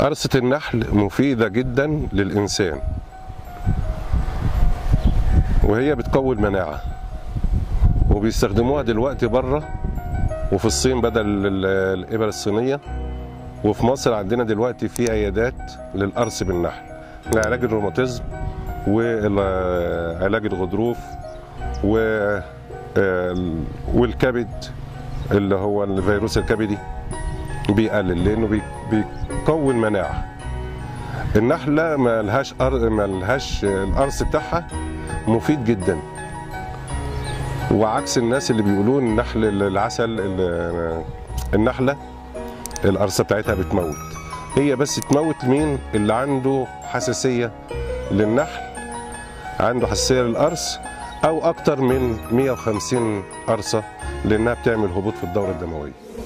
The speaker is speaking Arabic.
قرصة النحل مفيدة جدا للإنسان، وهي بتقوي المناعة، وبيستخدموها دلوقتي بره وفي الصين بدل الإبر الصينية، وفي مصر عندنا دلوقتي في عيادات للقرص بالنحل لعلاج الروماتيزم وعلاج الغضروف والكبد اللي هو الفيروس الكبدي، بيقلل لانه بيقوي المناعه. النحله ملهاش القرص بتاعها مفيد جدا، وعكس الناس اللي بيقولون النحل العسل النحله القرصه بتاعتها بتموت، هي بس تموت مين اللي عنده حساسيه للنحل، عنده حساسيه للقرص او اكتر من 150 قرصه، لانها بتعمل هبوط في الدوره الدمويه.